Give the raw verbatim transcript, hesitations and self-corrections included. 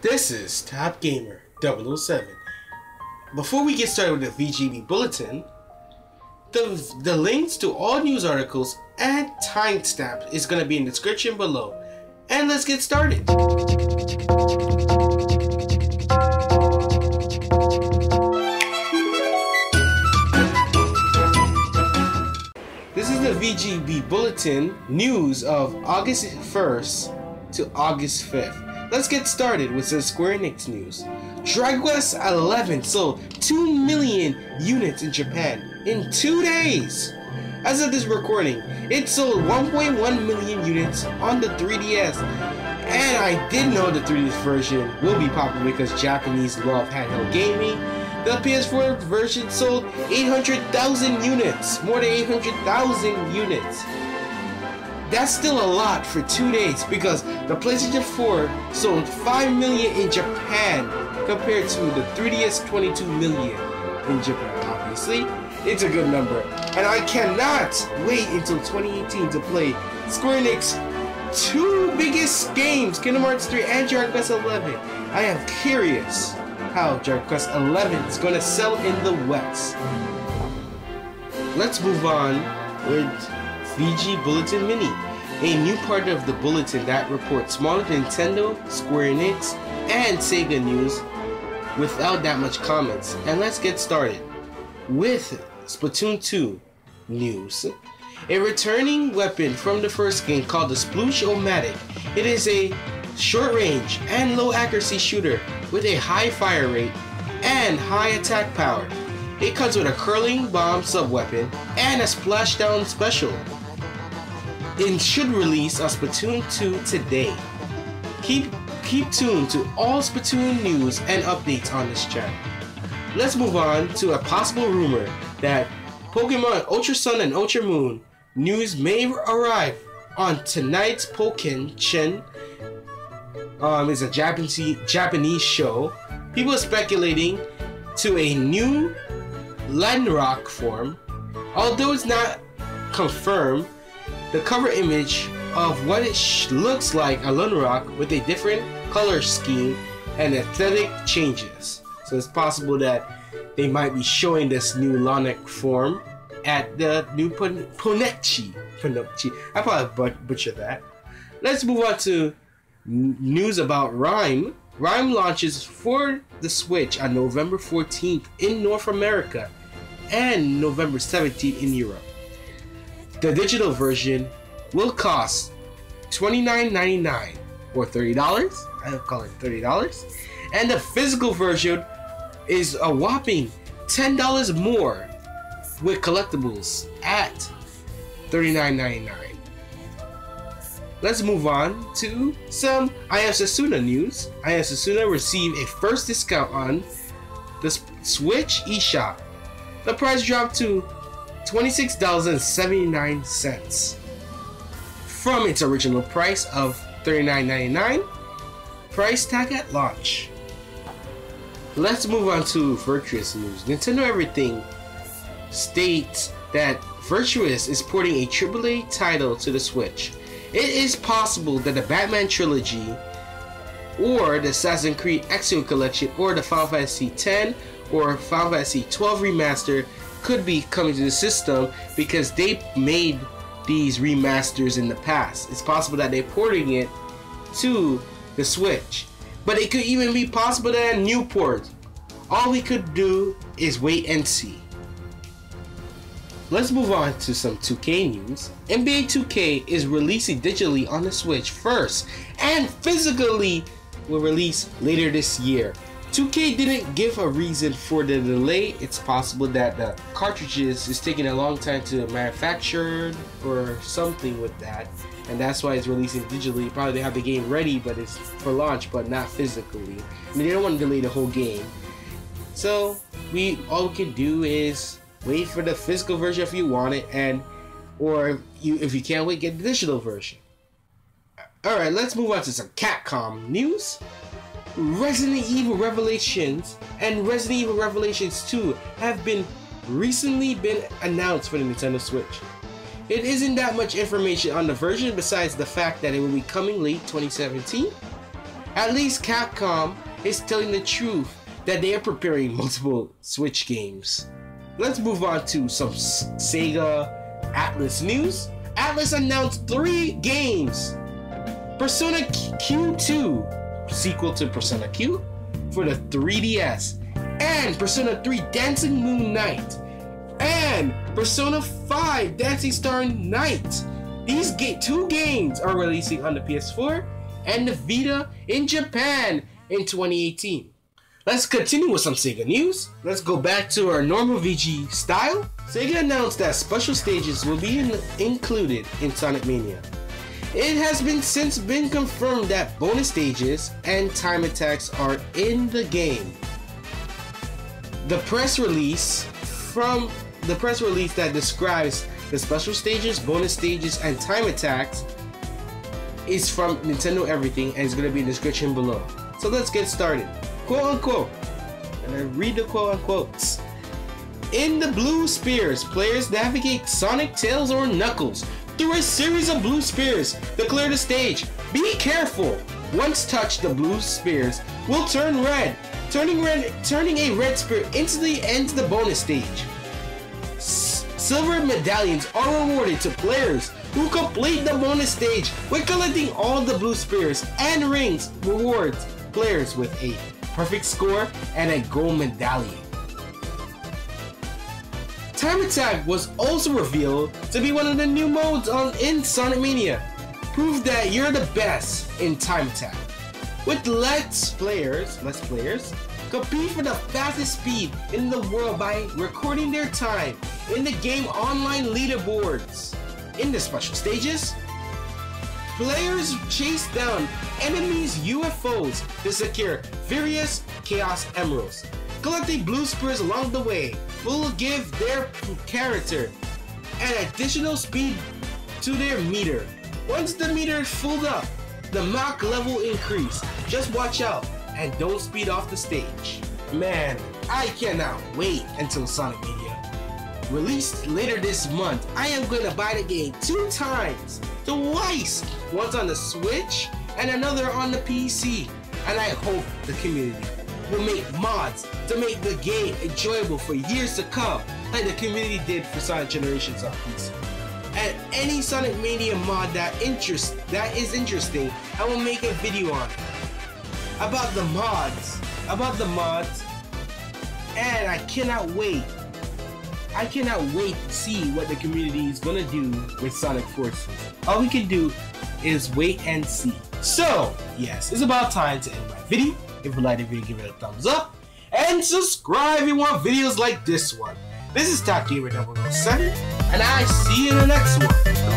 This is Top Gamer double oh seven. Before we get started with the V G B Bulletin, the, the links to all news articles and timestamps is going to be in the description below. And let's get started. This is the V G B Bulletin news of August first to August fifth. Let's get started with some Square Enix news. Dragon Quest eleven sold two million units in Japan in two days. As of this recording, it sold one point one million units on the three D S. And I did know the three D S version will be popular because Japanese love handheld gaming. The P S four version sold eight hundred thousand units, more than eight hundred thousand units. That's still a lot for two days because the PlayStation four sold five million in Japan compared to the three D S twenty-two million in Japan, obviously. It's a good number. And I cannot wait until twenty eighteen to play Square Enix two biggest games, Kingdom Hearts three and Dragon Quest eleven. I am curious how Dragon Quest eleven is going to sell in the West. Let's move on with V G Bulletin Mini, a new part of the bulletin that reports smaller Nintendo, Square Enix, and Sega news without that much comments. And let's get started with Splatoon two news. A returning weapon from the first game called the Sploosh-O-Matic. It is a short-range and low-accuracy shooter with a high fire rate and high attack power. It comes with a curling bomb sub-weapon and a splashdown special. It should release on Splatoon two today. Keep, keep tuned to all Splatoon news and updates on this channel. Let's move on to a possible rumor that Pokemon Ultra Sun and Ultra Moon news may arrive on tonight's Pokenchi. Um, it's a Japanese, Japanese show. People are speculating to a new Lycanroc form. Although it's not confirmed, the cover image of what it sh looks like, a Lycanroc with a different color scheme and aesthetic changes. So it's possible that they might be showing this new Lycanroc form at the new Pokenchi. Pokenchi. I probably but butchered that. Let's move on to news about Rime. Rime launches for the Switch on November fourteenth in North America and November seventeenth in Europe. The digital version will cost twenty-nine ninety-nine or thirty dollars. I'll call it thirty dollars. And the physical version is a whopping ten dollars more with collectibles at thirty-nine ninety-nine. Let's move on to some I Am Setsuna news. I Am Setsuna received a first discount on the Switch eShop. The price dropped to twenty-six dollars and seventy-nine cents from its original price of thirty-nine ninety-nine, price tag at launch. Let's move on to Virtuous news. Nintendo Everything states that Virtuous is porting a triple A title to the Switch. It is possible that the Batman trilogy or the Assassin's Creed X collection or the Final Fantasy X or Final Fantasy twelve remaster could be coming to the system because they made these remasters in the past. It's possible that they're porting it to the Switch. But it could even be possible that a new port. All we could do is wait and see. Let's move on to some two K news. N B A two K is releasing digitally on the Switch first and physically will release later this year. two K didn't give a reason for the delay. It's possible that the cartridges is taking a long time to manufacture or something with that. And that's why it's releasing digitally. Probably they have the game ready but it's for launch but not physically. I mean, they don't want to delay the whole game. So we all we can do is wait for the physical version if you want it, and or you if you can't wait, get the digital version. Alright, let's move on to some Capcom news. Resident Evil Revelations and Resident Evil Revelations two have been recently been announced for the Nintendo Switch. It isn't that much information on the version besides the fact that it will be coming late twenty seventeen. At least Capcom is telling the truth that they are preparing multiple Switch games. Let's move on to some Sega Atlas news. Atlas announced three games. Persona Q two, sequel to Persona Q for the three D S, and Persona three Dancing Moon Knight, and Persona five Dancing Star Knight. These ga- two games are releasing on the P S four and the Vita in Japan in twenty eighteen. Let's continue with some Sega news. Let's go back to our normal V G style. Sega announced that special stages will be in- included in Sonic Mania. It has been since been confirmed that bonus stages and time attacks are in the game. The press release from the press release that describes the special stages, bonus stages, and time attacks is from Nintendo Everything and is going to be in the description below. So let's get started. Quote unquote, and I read the quote unquotes. In the blue spheres, players navigate Sonic, Tails, or Knuckles through a series of blue spheres to clear the stage. Be careful! Once touched, the blue spheres will turn red. Turning red, turning a red sphere instantly ends the bonus stage. S- silver medallions are awarded to players who complete the bonus stage with collecting all the blue spheres, and rings rewards players with a perfect score and a gold medallion. Time attack was also revealed to be one of the new modes on in Sonic Mania. Prove that you're the best in time attack. With less players, less players, compete for the fastest speed in the world by recording their time in the game online leaderboards. In the special stages, players chase down enemies' U F Os to secure various Chaos Emeralds. Collecting blue spheres along the way will give their character an additional speed to their meter. Once the meter is filled up, the Mach level increase. Just watch out and don't speed off the stage. Man, I cannot wait until Sonic Mania. Released later this month, I am going to buy the game two times, twice, once on the Switch and another on the P C. And I hope the community will make mods to make the game enjoyable for years to come, like the community did for Sonic Generations on P C. And any Sonic Mania mod that interest that is interesting, I will make a video on it. About the mods, about the mods, and I cannot wait. I cannot wait to see what the community is gonna do with Sonic Forces. All we can do is wait and see. So, yes, it's about time to end my video. If you like the video, give it a thumbs up and subscribe if you want videos like this one. This is Top Gamer double oh seven, and I see you in the next one.